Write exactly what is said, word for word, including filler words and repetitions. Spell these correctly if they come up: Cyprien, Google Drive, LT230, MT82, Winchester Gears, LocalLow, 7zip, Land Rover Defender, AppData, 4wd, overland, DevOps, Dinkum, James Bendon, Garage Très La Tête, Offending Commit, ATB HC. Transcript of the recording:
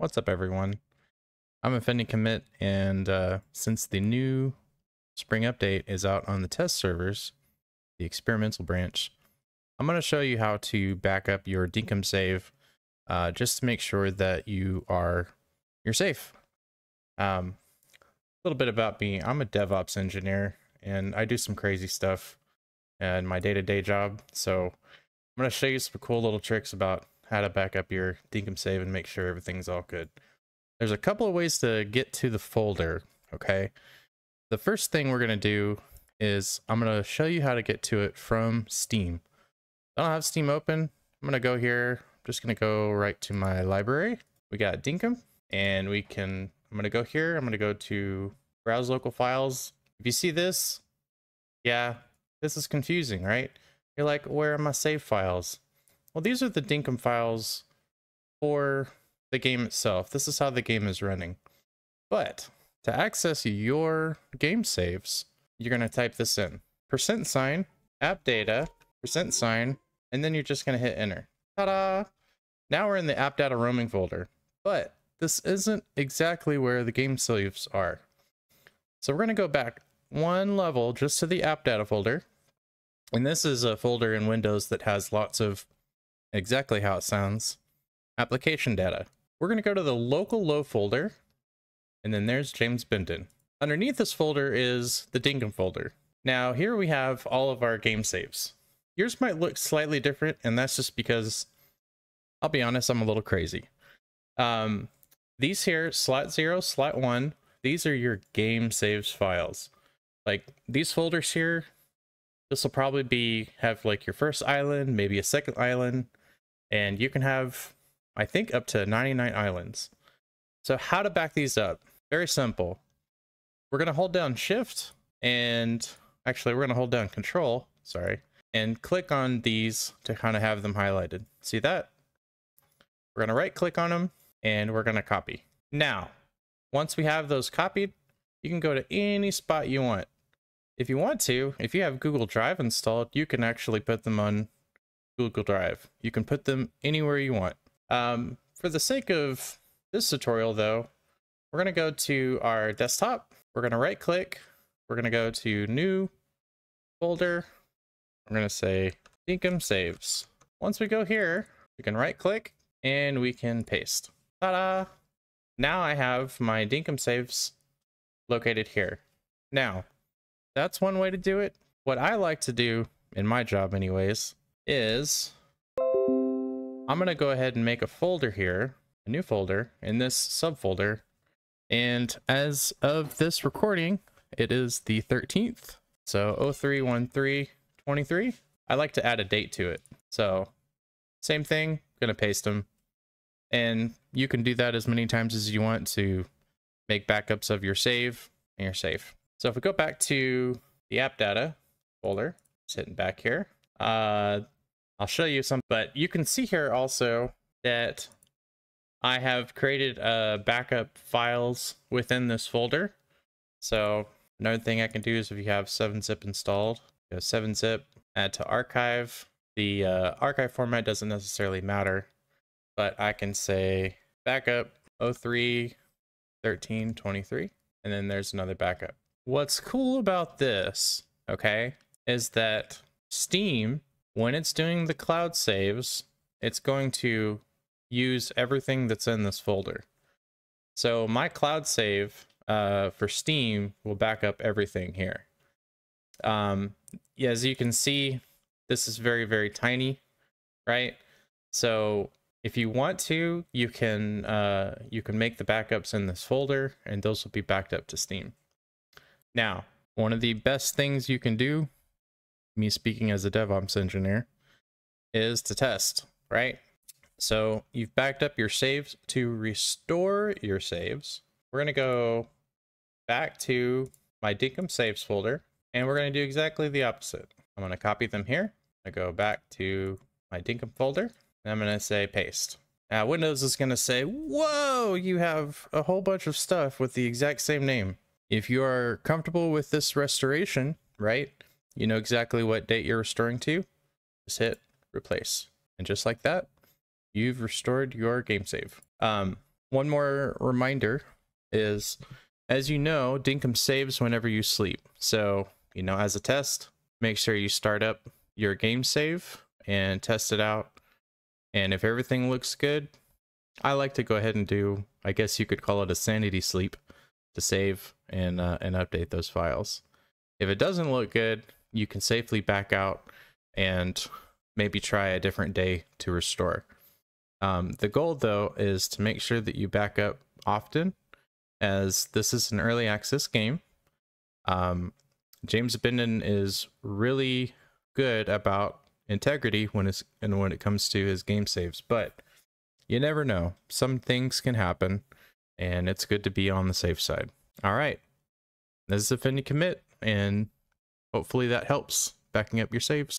What's up, everyone? I'm Offending Commit, and uh, since the new spring update is out on the test servers, the experimental branch, I'm going to show you how to back up your Dinkum save uh, just to make sure that you are you're safe. Um, a little bit about me. I'm a DevOps engineer, and I do some crazy stuff in my day-to-day job. So I'm going to show you some cool little tricks about how to back up your Dinkum save and make sure everything's all good. There's a couple of ways to get to the folder, okay? The first thing we're gonna do is I'm gonna show you how to get to it from Steam. I don't have Steam open. I'm gonna go here. I'm just gonna go right to my library. We got Dinkum, and we can, I'm gonna go here. I'm gonna go to browse local files. If you see this, yeah, this is confusing, right? You're like, where are my save files? Well, these are the Dinkum files for the game itself. This is how the game is running. But to access your game saves, you're going to type this in. Percent sign, app data, percent sign, and then you're just going to hit enter. Ta-da! Now we're in the app data roaming folder. But this isn't exactly where the game saves are. So we're going to go back one level just to the app data folder. And this is a folder in Windows that has lots of, exactly how it sounds, application data. We're going to go to the local low folder, and then there's James Bendon. Underneath this folder is the Dinkum folder. Now here we have all of our game saves. Yours might look slightly different, and that's just because, I'll be honest, I'm a little crazy. Um, these here, slot zero, slot one, these are your game saves files. Like these folders here, this will probably be, have like your first island, maybe a second island, and you can have, I think, up to ninety-nine islands. So how to back these up? Very simple. We're gonna hold down shift, and actually we're gonna hold down control, sorry, and click on these to kind of have them highlighted. See that? We're gonna right click on them, and we're gonna copy. Now, once we have those copied, you can go to any spot you want. If you want to, if you have Google Drive installed, you can actually put them on Google Drive. You can put them anywhere you want. Um, for the sake of this tutorial though, we're gonna go to our desktop. We're gonna right click. We're gonna go to new folder. We're gonna say Dinkum saves. Once we go here, we can right click and we can paste. Ta-da! Now I have my Dinkum saves located here. Now, that's one way to do it. What I like to do, in my job anyways, is I'm gonna go ahead and make a folder here, a new folder in this subfolder. And as of this recording, it is the thirteenth. So oh three one three twenty-three. I like to add a date to it. So same thing, gonna paste them. And you can do that as many times as you want to make backups of your save, and you're safe. So if we go back to the app data folder, sitting back here, uh, I'll show you some, but you can see here also that I have created a backup files within this folder. So another thing I can do is if you have seven zip installed, go seven zip, add to archive. The uh, archive format doesn't necessarily matter, but I can say backup oh three thirteen twenty-three, and then there's another backup. What's cool about this, okay, is that Steam, when it's doing the cloud saves, it's going to use everything that's in this folder. So my cloud save uh, for Steam will back up everything here. Um, yeah, as you can see, this is very, very tiny, right? So if you want to, you can, uh, you can make the backups in this folder, and those will be backed up to Steam. Now, one of the best things you can do, me speaking as a DevOps engineer, is to test, right? So you've backed up your saves. To restore your saves, we're gonna go back to my Dinkum saves folder, and we're gonna do exactly the opposite. I'm gonna copy them here. I go back to my Dinkum folder, and I'm gonna say paste. Now Windows is gonna say, whoa, you have a whole bunch of stuff with the exact same name. If you are comfortable with this restoration, right, you know exactly what date you're restoring to, just hit replace. And just like that, you've restored your game save. Um, one more reminder is, as you know, Dinkum saves whenever you sleep. So, you know, as a test, make sure you start up your game save and test it out. And if everything looks good, I like to go ahead and do, I guess you could call it a sanity sleep, to save and, uh, and update those files. If it doesn't look good, you can safely back out and maybe try a different day to restore. Um, the goal, though, is to make sure that you back up often, as this is an early access game. Um, James Bendon is really good about integrity when it's and when it comes to his game saves, but you never know. Some things can happen, and it's good to be on the safe side. All right, this is Offending Commit, and hopefully that helps backing up your saves.